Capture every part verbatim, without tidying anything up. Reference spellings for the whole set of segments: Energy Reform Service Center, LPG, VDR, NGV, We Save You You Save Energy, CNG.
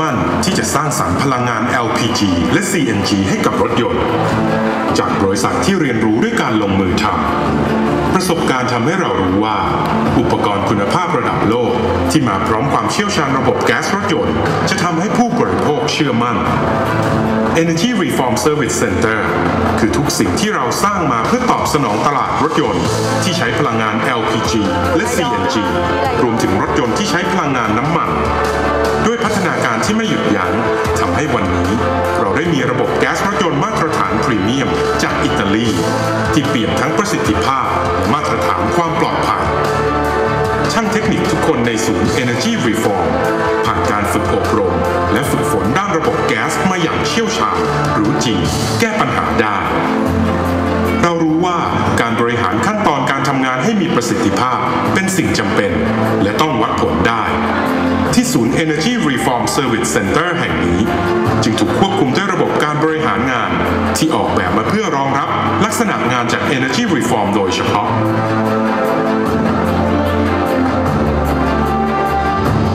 มั่นที่จะสร้างสรรค์พลังงาน แอล พี จี และ ซี เอ็น จี ให้กับรถยนต์จากบริษัทที่เรียนรู้ด้วยการลงมือทำประสบการณ์ทำให้เรารู้ว่าอุปกรณ์คุณภาพระดับโลกที่มาพร้อมความเชี่ยวชาญระบบแก๊สรถยนต์จะทำให้ผู้บริโภคเชื่อมั่น Energy Reform Service Center คือทุกสิ่งที่เราสร้างมาเพื่อตอบสนองตลาดรถยนต์ที่ใช้พลังงาน แอล พี จี และ ซี เอ็น จี รวมถึงรถยนต์ที่ใช้พลังงานน้ำมันด้วยพัฒนาการที่ไม่หยุดยั้งทำให้วันนี้เราได้มีระบบแก๊สรถยนต์มาตรฐานพรีเมียมจากอิตาลีที่เปลี่ยนทั้งประสิทธิภาพและมาตรฐานความปลอดภัยช่างเทคนิคทุกคนในศูนย์ Energy Reform ผ่านการฝึกอบรมและฝึกฝนด้านระบบแก๊สมาอย่างเชี่ยวชาญรู้จริงแก้ปัญหาได้เรารู้ว่าการบริหารขั้นตอนการทำงานให้มีประสิทธิภาพเป็นสิ่งจำเป็นและต้องวัดผลได้ที่ศูนย์ Energy Reform Service Center แห่งนี้จึงถูกควบคุมด้วยระบบการบริหารงานที่ออกแบบมาเพื่อรองรับลักษณะงานจาก Energy Reform โดยเฉพาะ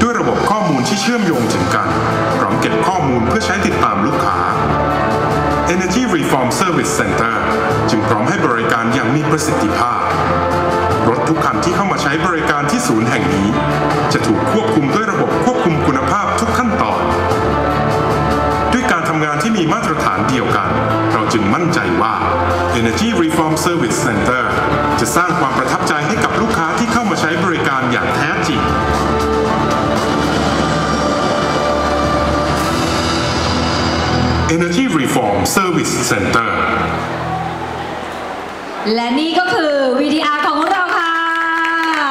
ด้วยระบบข้อมูลที่เชื่อมโยงถึงกันพร้อมเก็บข้อมูลเพื่อใช้ติดตามลูกค้า Energy Reform Service Center จึงพร้อมให้บริการอย่างมีประสิทธิภาพรถทุกคันที่เข้ามาใช้บริการที่ศูนย์แห่งนี้จะถูกควบคุมด้วยระบบควบคุมคุณภาพทุกขั้นตอนด้วยการทำงานที่มีมาตรฐานเดียวกันเราจึงมั่นใจว่า Energy Reform Service Center จะสร้างความประทับใจให้กับลูกค้าที่เข้ามาใช้บริการอย่างแท้จริงEnergy Reform Service Center และนี่ก็คือ วี ดี อาร์ ของเราค่ะ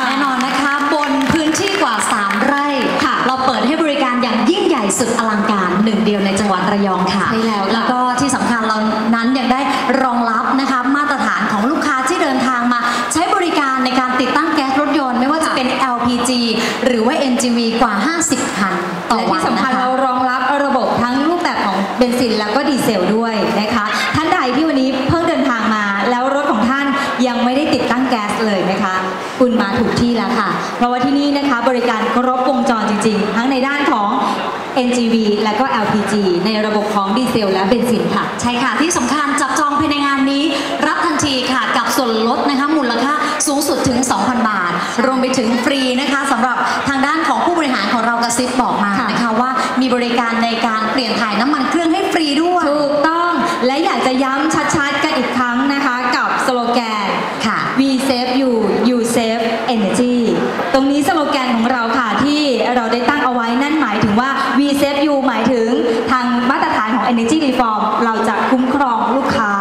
แน่นอนนะคะบนพื้นที่กว่าสามไร่ค่ะเราเปิดให้บริการอย่างยิ่งใหญ่สุดอลังการหนึ่งเดียวในจังหวัดระยองค่ะใช่แล้วแล้วก็ที่สำคัญเรานั้นยังได้รองรับนะคะมาตรฐานของลูกค้าที่เดินทางมาใช้บริการในการติดตั้งแก๊สรถยนต์ไม่ว่าจะเป็น แอล พี จี หรือว่า เอ็น จี วี กว่าห้าสิบคันต่อวันนะคะเรารองรับระบบทั้งรูปแบบของเบนซินแล้วก็ดีเซลด้วยนะคะท่านใดที่วันนี้เพิ่งเดินทางมาแล้วรถของท่านยังไม่ได้ติดตั้งแก๊สเลยนะคะคุณมาถูกที่แล้วค่ะเพราะว่าที่นี่นะคะบริการครบวงจรจริงๆทั้งในด้านของ เอ็น จี วี และก็ แอล พี จี ในระบบของดีเซลและเบนซินค่ะใช่ค่ะที่สำคัญจับจองภายในงานนี้รับทันทีค่ะกับส่วนลดนะคะมูลค่าสูงสุดถึง สองพัน บาทรวมไปถึงฟรีนะคะสำหรับทางด้านของผู้บริหารของเรากระซิบบอกมานะคะว่ามีบริการในการเปลี่ยนถ่ายน้ำมันเครื่องให้ฟรีด้วยถูกต้องและอยากจะย้ำชัดๆกันอีกครั้งนะคะกับสโลแกนค่ะ We Save You You Save Energy ตรงนี้สโลแกนของเราค่ะที่เราได้ตั้งเอาไว้นั่นหมายถึงว่า We Save You หมายถึงทางมาตรฐานของ Energy Reform เราจะคุ้มครองลูกค้า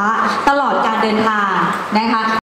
ตลอดการเดินทางนะคะ